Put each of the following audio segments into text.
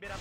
덤벼라.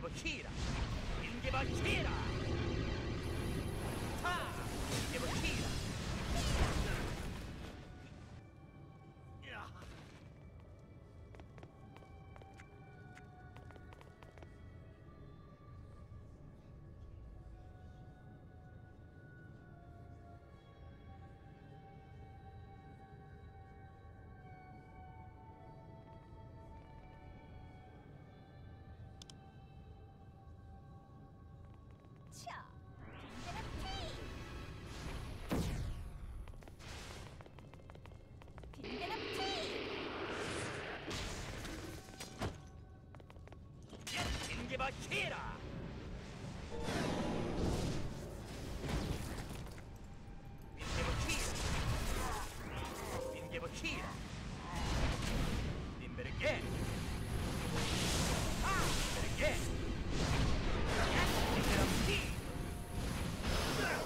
Give a Kira. Ha! Give a Kira. Kira! Been give a Kira! Been better again! Ah! Better again! Yes! Kira!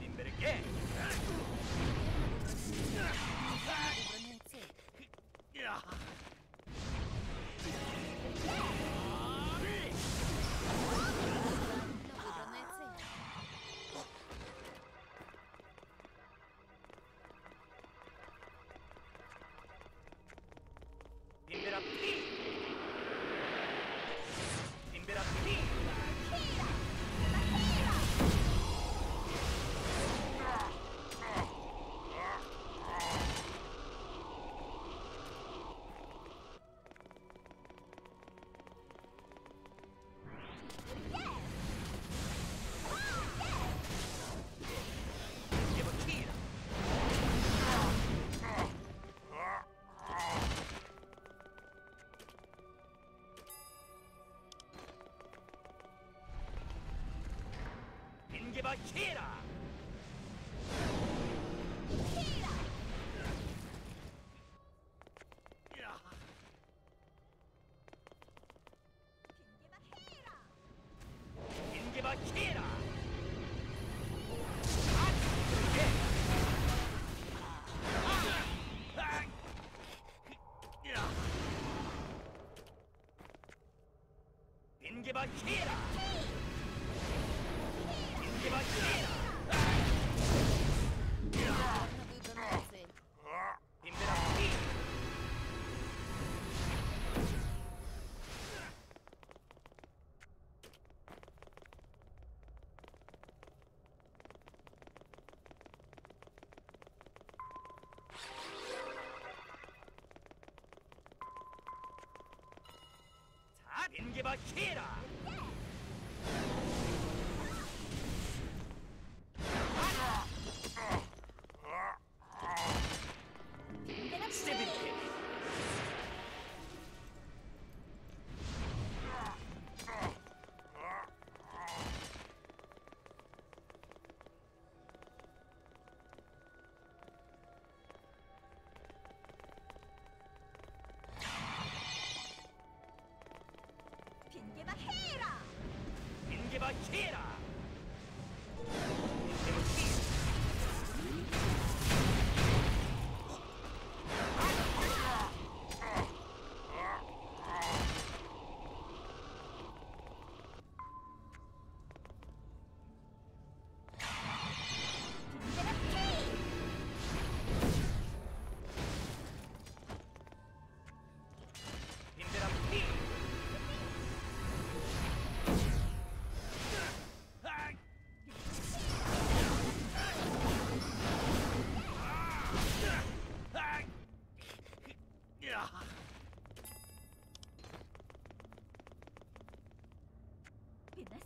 Limber again! Limber up! Give a Kira! Give a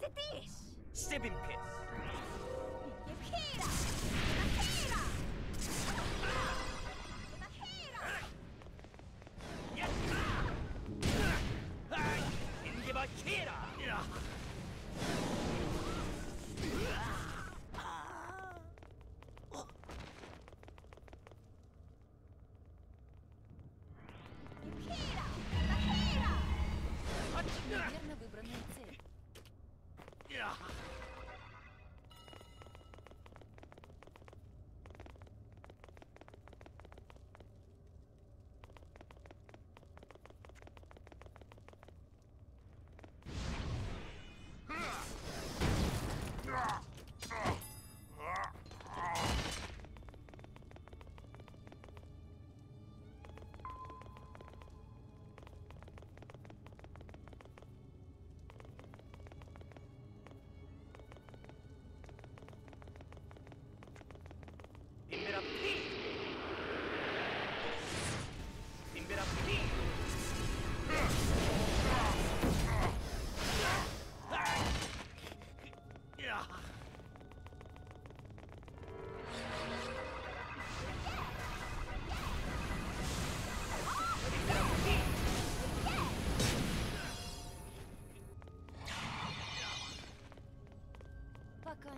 at this! Sipping piss!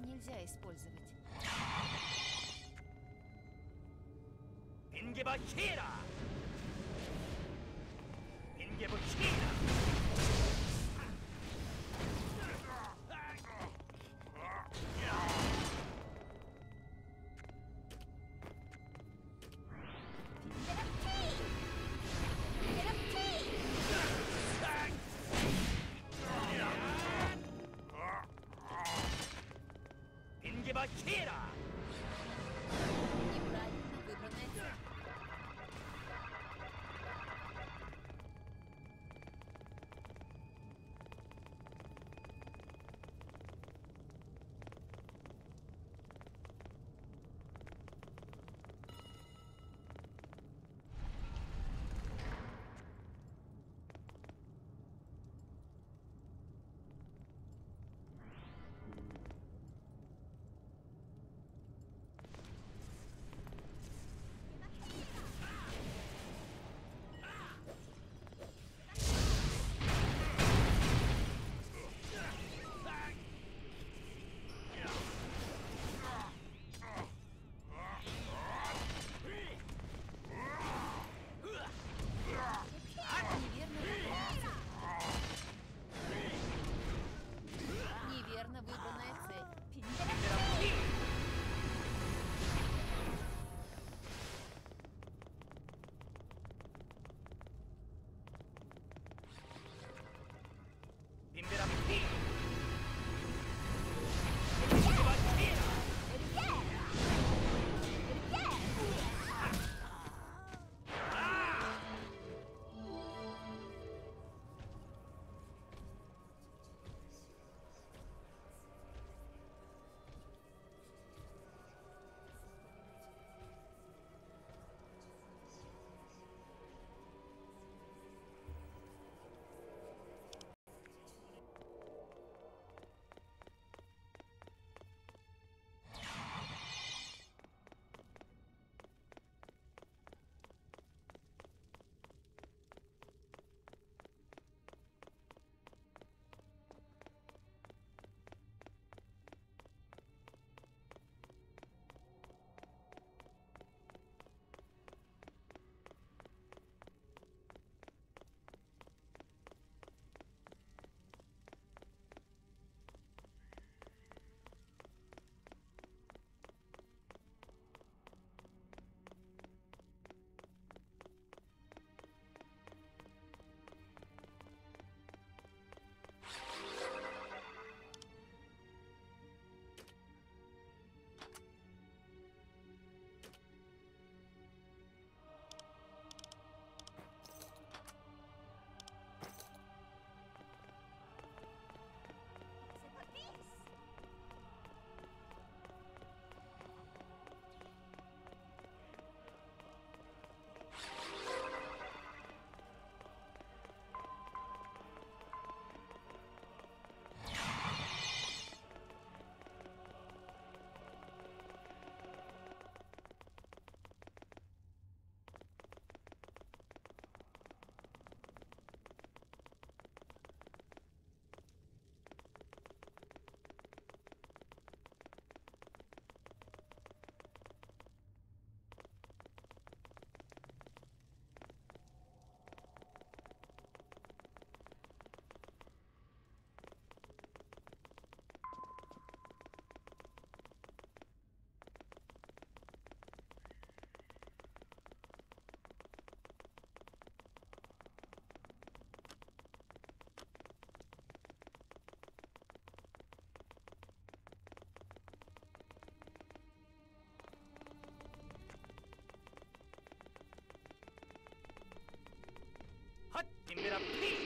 Нельзя использовать. Ингебачира! Ингебачира! Give me that pee!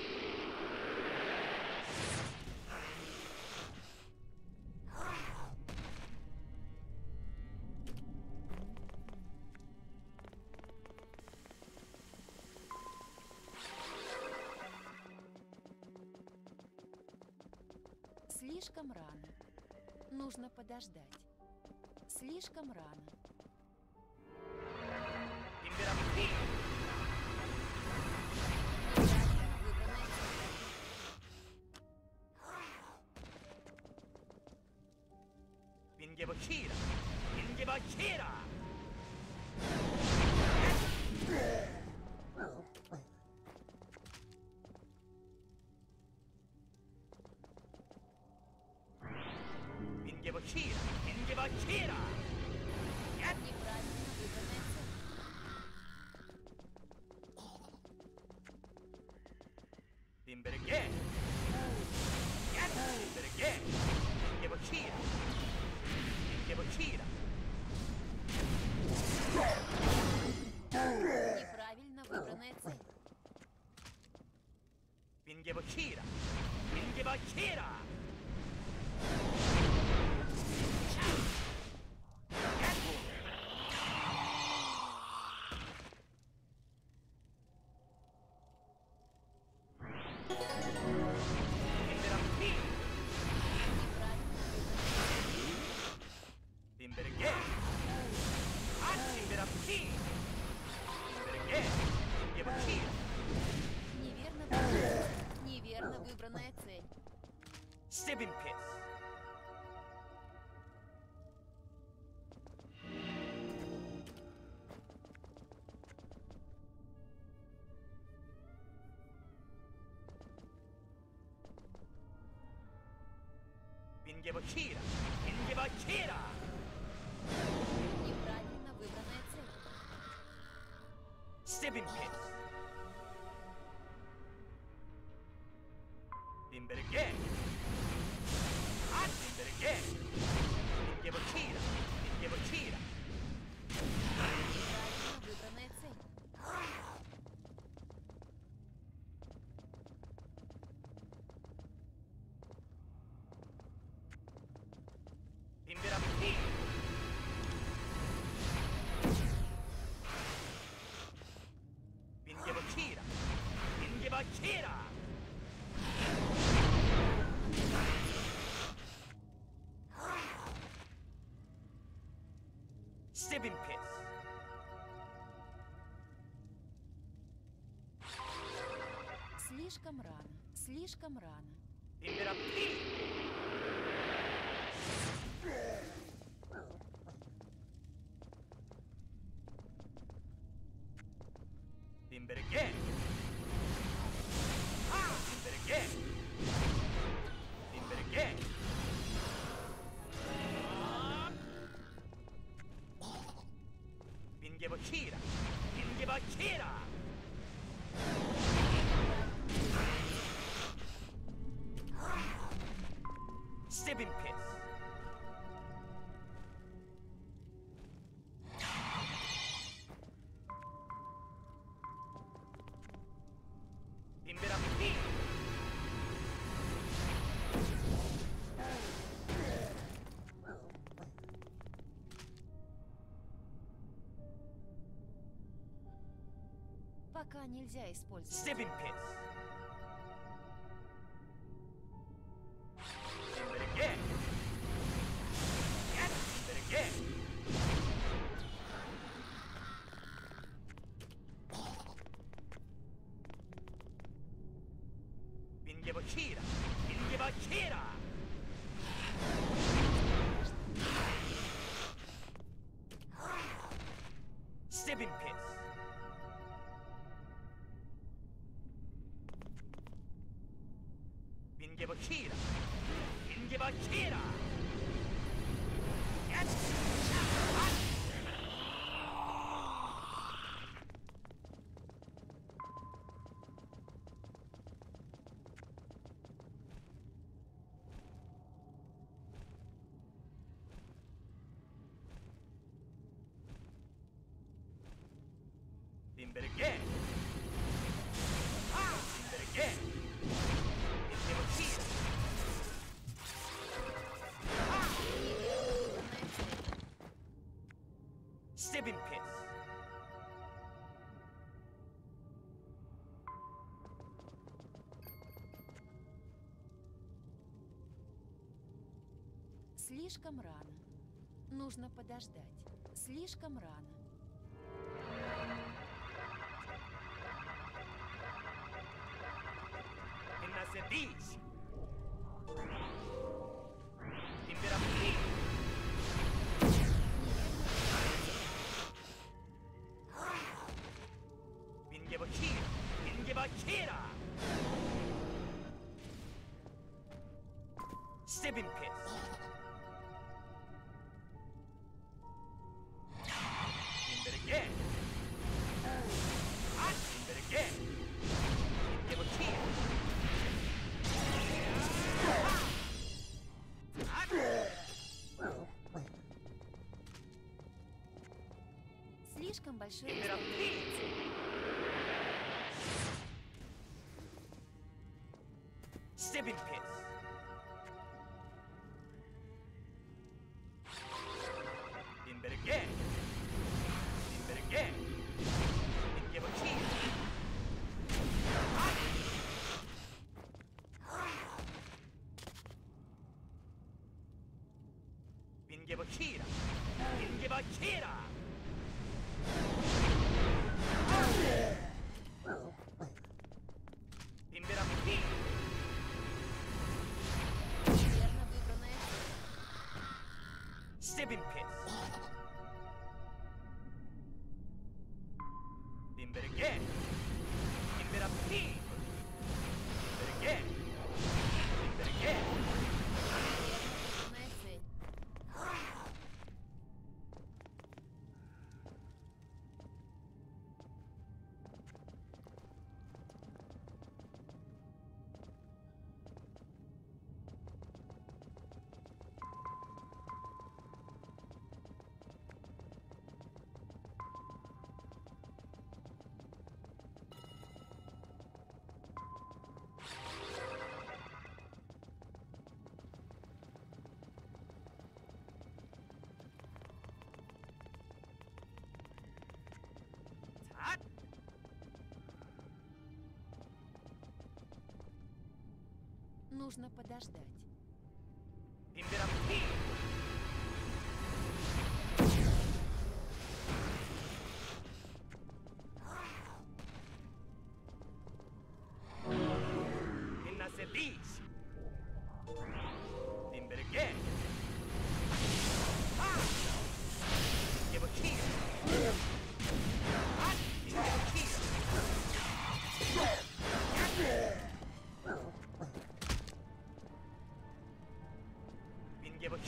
Слишком рано. Нужно подождать. Слишком рано. Ингебакира! Ингебакира! Ингебакира! Ингебакира! Нет! Неправильно выполняется. Имберге! Нет! Имберге! Ингебакира! Неправильно выбранная цель. Вингебакира! Вингебакира! Неверно выбранная цель. Стебин пес. Вингебакира! Вингебакира! Неправильно выбранная цель. Стебин пес. Timberge! Ah, Timberge! Timberge! Timberge! Выбранная цель. Timberge! Timberge! Timberge! Seven piss. Слишком рано, слишком рано. Императрица! Императрица! А, императрица! Императрица! Вингебакира! Вингебакира! Стебин пес! Императрица! Пока нельзя использовать. Стебин пес. Береги. Нет, береги. Вингебакира. Вингебакира. Стебин пес. Вингебакира! Вингебакира! Нет! Вингебакира! Sip in piss. Слишком рано. Нужно подождать. Слишком рано. The beach. Слишком большой. Seven pits. In bed again. In bed again. And give a key. Bin give a key. Bin give a key. Нужно подождать. Нужно подождать. Give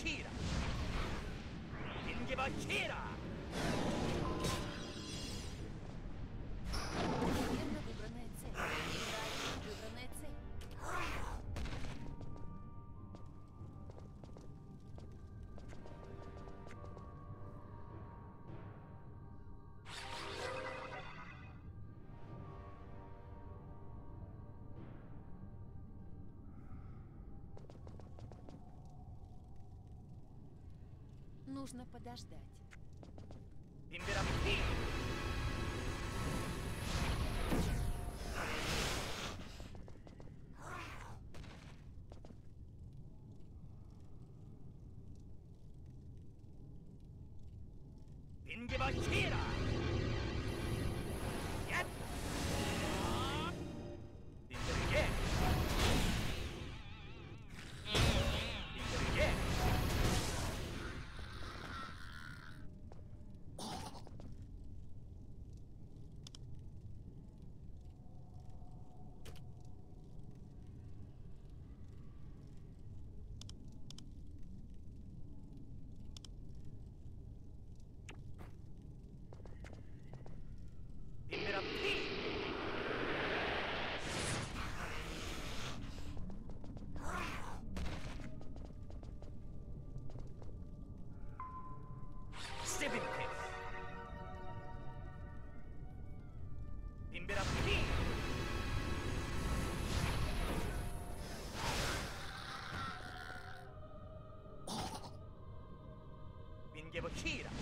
a cheetah.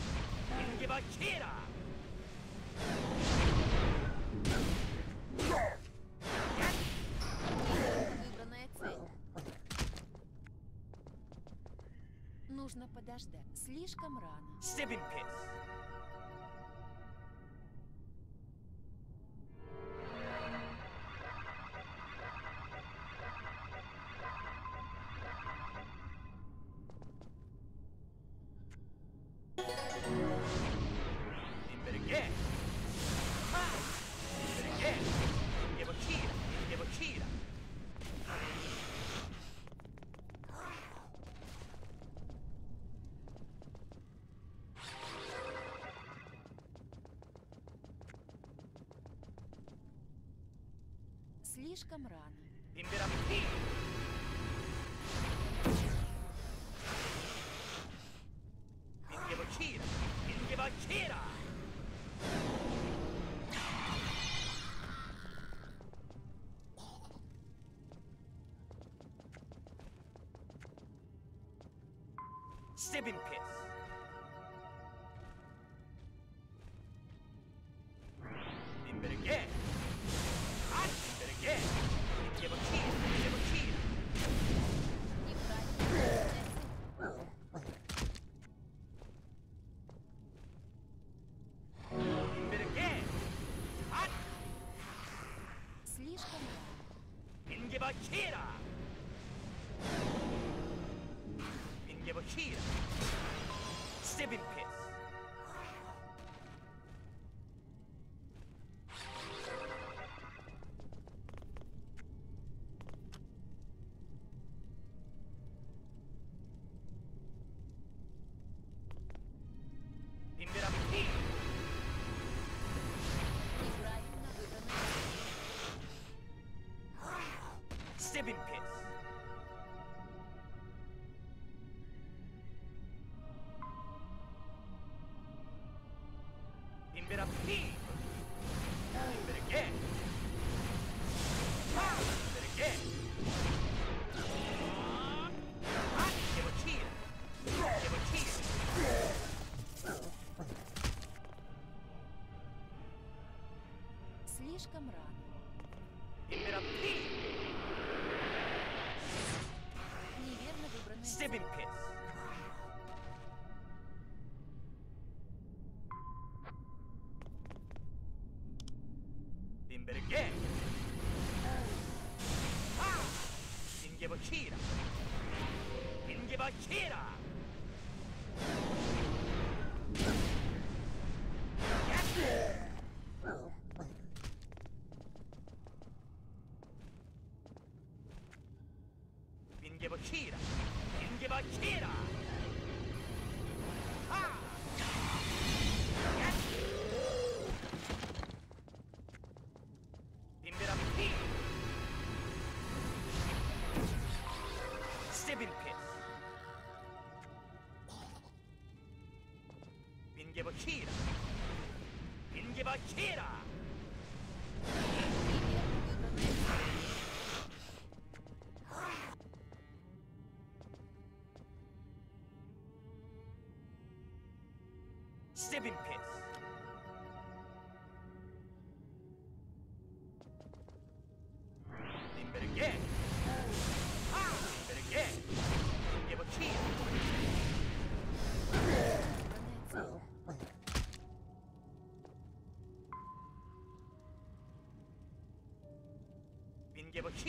Give Akira! Выбранная цель. Нужно подождать. Слишком рано. Слишком рано.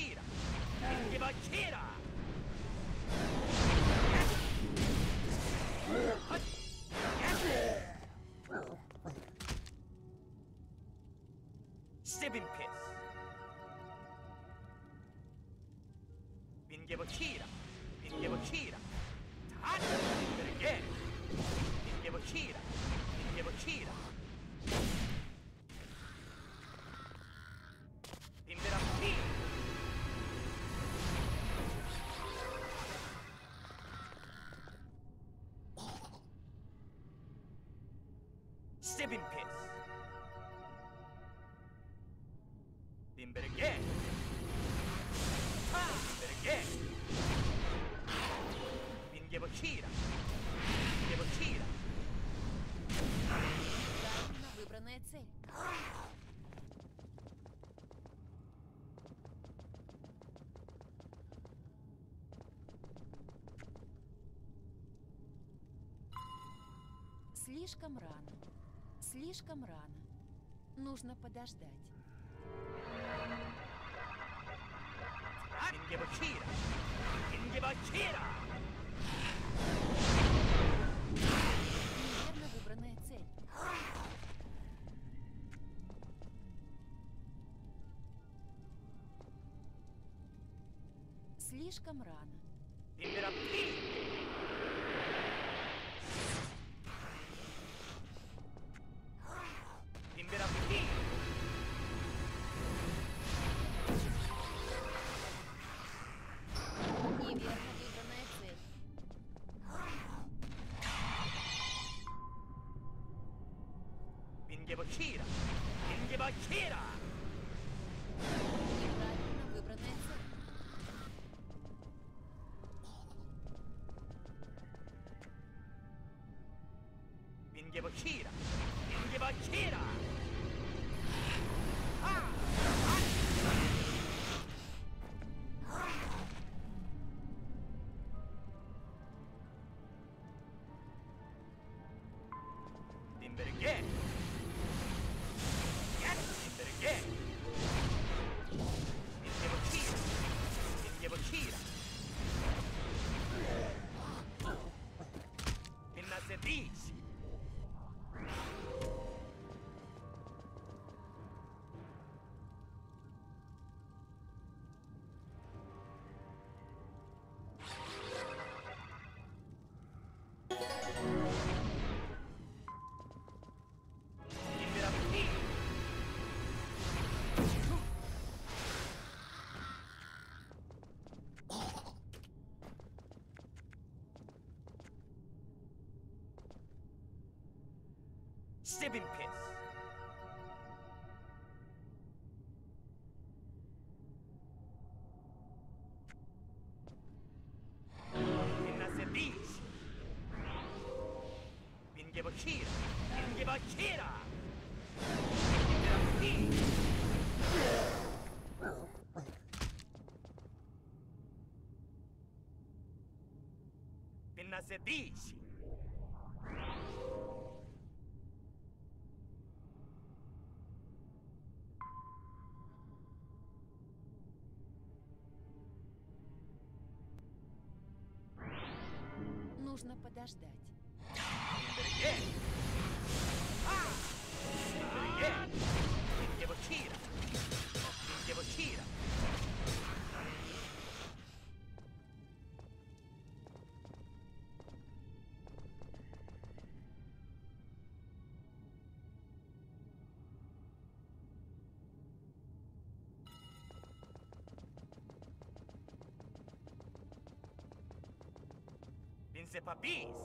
Devo cheetah. цель. Слишком рано. Слишком рано. Нужно подождать. Неверно выбранная цель. Слишком рано. Nasedici. Нужно подождать. Sepa bis.